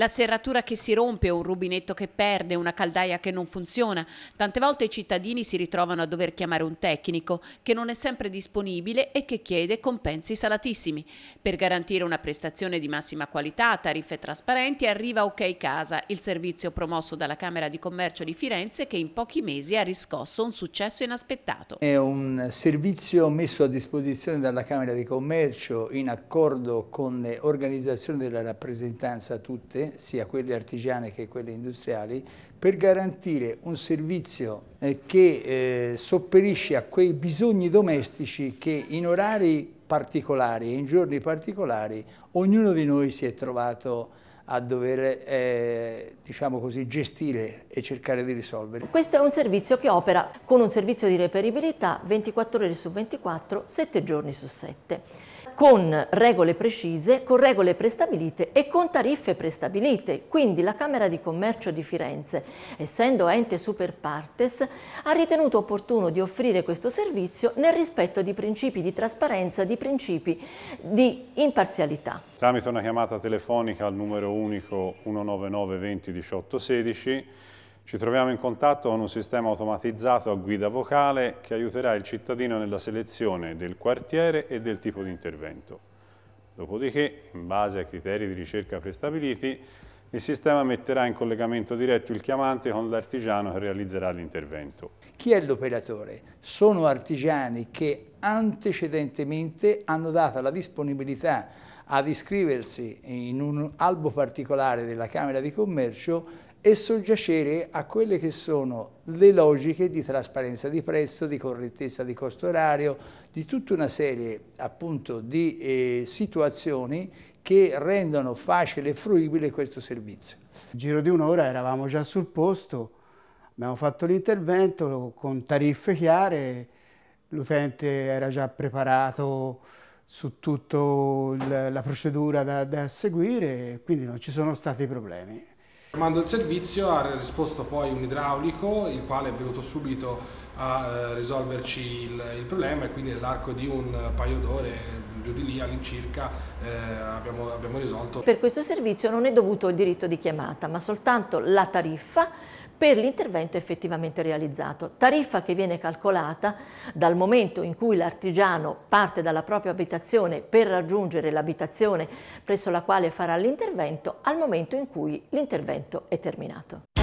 la serratura che si rompe, un rubinetto che perde, una caldaia che non funziona. Tante volte i cittadini si ritrovano a dover chiamare un tecnico che non è sempre disponibile e che chiede compensi salatissimi. Per garantire una prestazione di massima qualità, tariffe trasparenti, arriva Okay Casa, il servizio promosso dalla Camera di Commercio di Firenze che in pochi mesi ha riscosso un successo inaspettato. È un servizio messo a disposizione dalla Camera di Commercio in accordo con le organizzazioni della rappresentanza tutte, sia quelle artigiane che quelle industriali, per garantire un servizio che sopperisce a quei bisogni domestici che in orari particolari e in giorni particolari ognuno di noi si è trovato a dover diciamo così, gestire e cercare di risolvere. Questo è un servizio che opera con un servizio di reperibilità 24 ore su 24, 7 giorni su 7. Con regole precise, con regole prestabilite e con tariffe prestabilite. Quindi la Camera di Commercio di Firenze, essendo ente super partes, ha ritenuto opportuno di offrire questo servizio nel rispetto di principi di trasparenza, di principi di imparzialità. Tramite una chiamata telefonica al numero unico 199 20 18 16 ci troviamo in contatto con un sistema automatizzato a guida vocale che aiuterà il cittadino nella selezione del quartiere e del tipo di intervento. Dopodiché, in base a criteri di ricerca prestabiliti, il sistema metterà in collegamento diretto il chiamante con l'artigiano che realizzerà l'intervento. Chi è l'operatore? Sono artigiani che antecedentemente hanno dato la disponibilità ad iscriversi in un albo particolare della Camera di Commercio e soggiacere a quelle che sono le logiche di trasparenza di prezzo, di correttezza di costo orario, di tutta una serie appunto di situazioni che rendono facile e fruibile questo servizio. In giro di un'ora eravamo già sul posto, abbiamo fatto l'intervento con tariffe chiare, l'utente era già preparato su tutta la procedura da seguire, quindi non ci sono stati problemi. Chiamando il servizio ha risposto poi un idraulico, il quale è venuto subito a risolverci il problema e quindi nell'arco di un paio d'ore, giù di lì all'incirca, abbiamo risolto. Per questo servizio non è dovuto il diritto di chiamata, ma soltanto la tariffa per l'intervento effettivamente realizzato. Tariffa che viene calcolata dal momento in cui l'artigiano parte dalla propria abitazione per raggiungere l'abitazione presso la quale farà l'intervento al momento in cui l'intervento è terminato.